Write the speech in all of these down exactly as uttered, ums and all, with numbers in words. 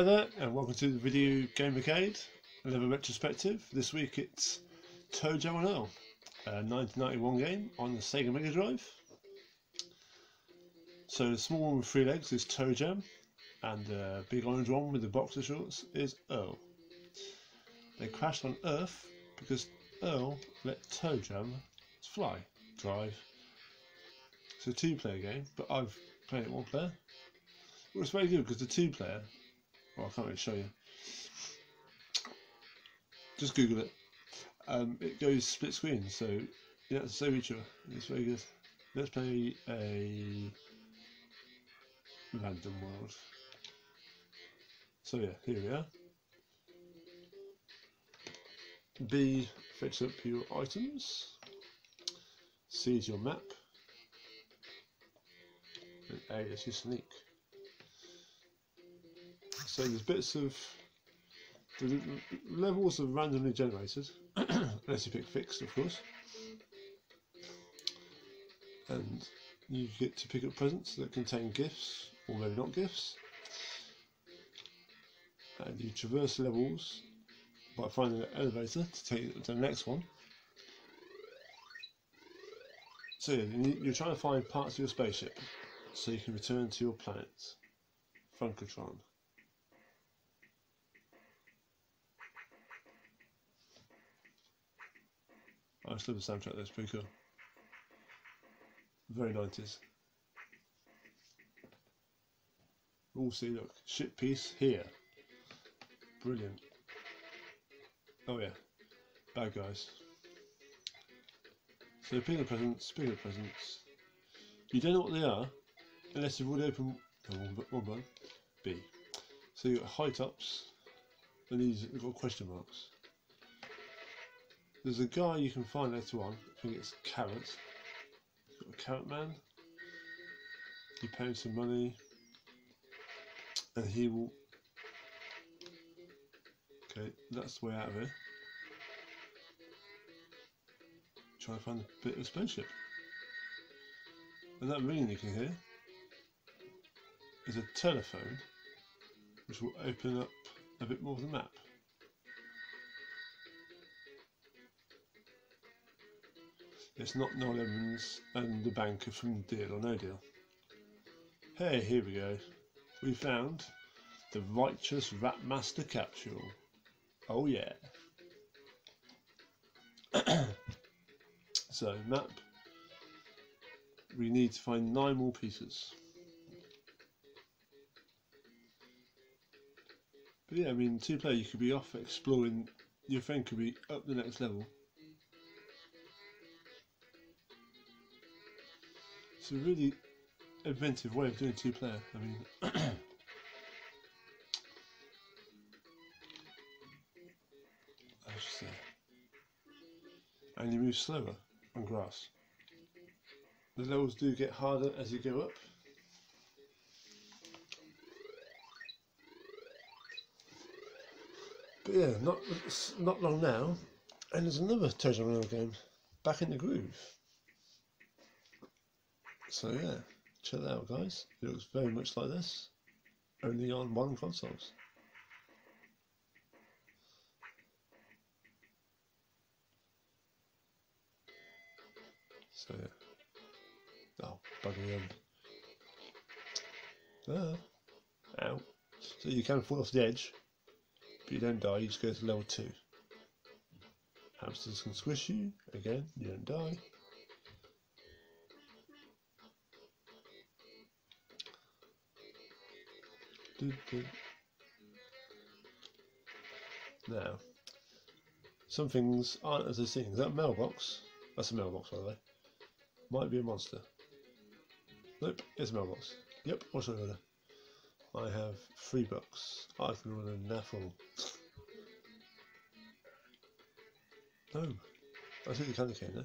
Hi there, and welcome to the Video Gamercade, another retrospective. This week it's ToeJam and Earl, a nineteen ninety-one game on the Sega Mega Drive. So the small one with three legs is ToeJam, and the big orange one with the boxer shorts is Earl. They crashed on Earth because Earl let ToeJam fly, drive. It's a two-player game, but I've played it one-player. Well, it's very good because the two-player, well, I can't really show you. Just Google it. Um, it goes split screen, so you have to save each other. It's very good. Let's play a random world. So yeah, here we are. B fetches up your items. C is your map. And A is your sneak. So there's bits of the levels are randomly generated, unless you pick fixed, of course. And you get to pick up presents that contain gifts, or maybe not gifts. And you traverse levels by finding an elevator to take you to the next one. So you're trying to find parts of your spaceship, so you can return to your planet, Funkatron. I just love the soundtrack, that's pretty cool. Very nineties. Oh, see, look, ship piece here. Brilliant. Oh, yeah, bad guys. So, pick up presents, pick up presents. You don't know what they are unless you've already opened oh, one button. B. So, you've got height ups, and these have got question marks. There's a guy you can find later on, I think it's Carrot. He's got a carrot man. You pay him some money and he will... Okay, that's the way out of here. Try and find a bit of a spaceship. And that ringing you can hear is a telephone, which will open up a bit more of the map. It's not Noel Evans and the banker from Deal or No Deal. Hey, here we go. We found the Righteous Ratmaster Capsule. Oh yeah. So, map. We need to find nine more pieces. But yeah, I mean, two player, you could be off exploring. Your friend could be up the next level. It's a really inventive way of doing two player, I mean. Just and you move slower on grass. The levels do get harder as you go up. But yeah, not, not long now. And there's another ToeJam and Earl game, Back in the Groove. So yeah, check that out guys, it looks very much like this, only on modern consoles. So yeah, oh, buggy end. Ah, ow. So you can fall off the edge, but you don't die, you just go to level two. Hamsters can squish you, again, you don't die. Now, some things aren't as they seem. That mailbox, that's a mailbox by the way, might be a monster. Nope, it's a mailbox. Yep, what should I order? I have three bucks. I can order an apple. No, I think the candy cane there.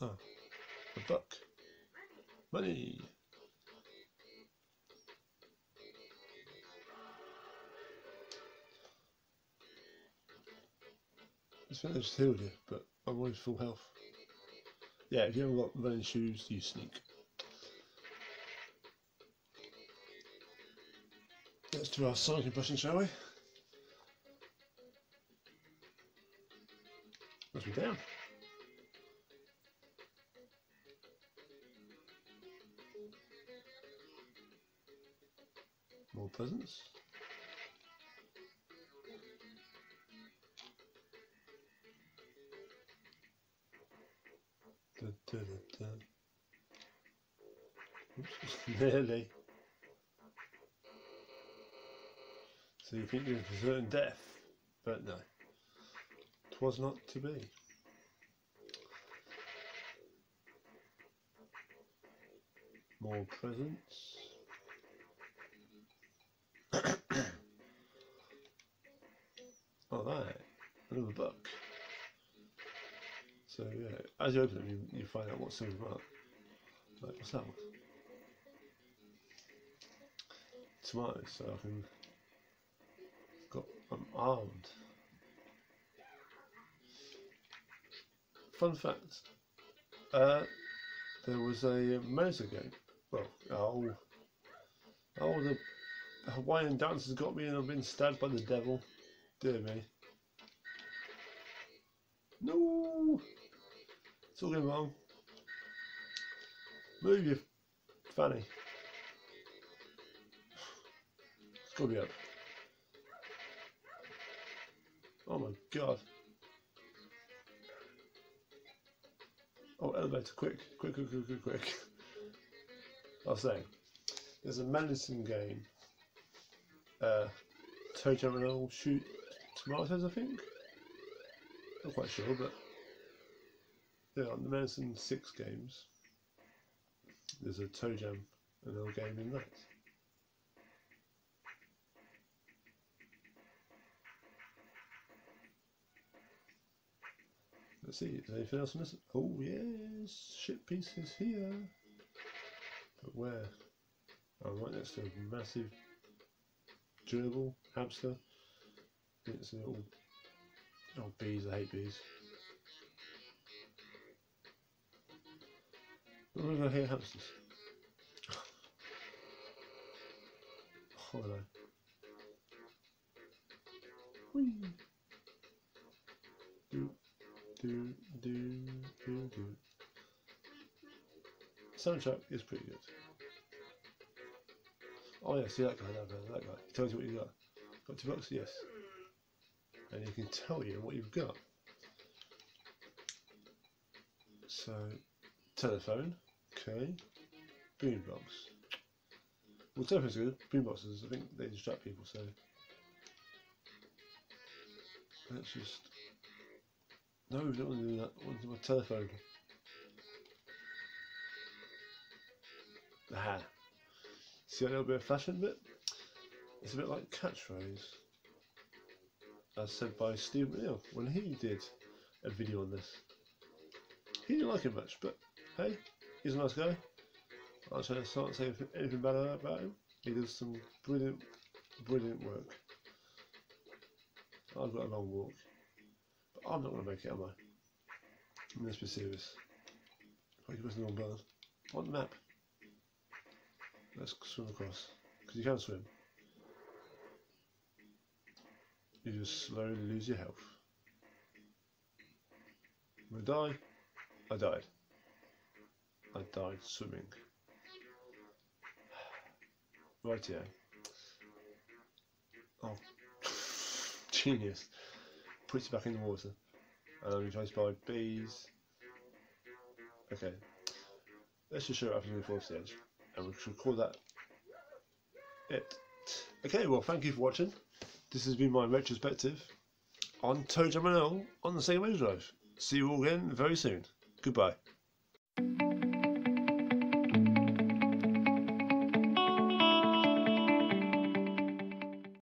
Oh, a buck. Money! I think they just healed you, but I'm always full health. Yeah, if you haven't got running shoes, you sneak. let's do our side impression, shall we? Let's be down. More presents. Da, da, da, da. Oops, nearly. So you think you're for certain death, but no. 'Twas not to be. More presents. Alright, another book. So yeah, as you open them, you, you find out what's in them up. Like, what's that one? Tomatoes, so I can... Got, I'm armed. Fun fact, uh, there was a Madison game. Well, oh, oh, the Hawaiian dancers got me and I've been stabbed by the devil. Dear me. No, it's all going wrong. Move your fanny. It's got to be up. Oh my god. Oh, elevator, quick, quick, quick, quick, quick, quick. I was saying, there's a Madison game. Uh, ToeJam and Earl shoot tomatoes, I think. Not quite sure, but yeah, on the Madison six games, there's a ToeJam and Earl game in that. Let's see, is there anything else missing? Oh yes, ship pieces here. But where? Oh, right next to a massive gerbil hamster. It's a little... Oh, bees, I hate bees. I'm not gonna hate hamsters. Oh no. Whee! Do. Do, do, do, do. Soundtrack is pretty good. Oh yeah, see that guy, that guy, that guy. He tells you what you got. Got two bucks? Yes. And he can tell you what you've got. So, telephone. Okay. Boombox. Well, telephone's good. Boomboxes, I think they distract people, so... Let's just... No, we don't want to do that. I want to do my telephone. Aha. See that little bit of flashing bit? It's a bit like catchphrase. As said by Steve McNeil when he did a video on this. He didn't like it much, but hey, he's a nice guy. I can't say anything bad about him. He does some brilliant, brilliant work. I've got a long walk. I'm not going to make it, am I? I'm let's be serious. I can press the wrong button. On the map. Let's swim across. Because you can swim. You just slowly lose your health. When I die, I died. I died swimming. Right here. Oh. Genius. Puts you back in the water. And I'm replaced by bees. Okay. Let's just show it after we move forward to the edge. And we should call that it. Okay, well, thank you for watching. This has been my retrospective on ToeJam and Earl on the Sega Mega Drive. See you all again very soon. Goodbye.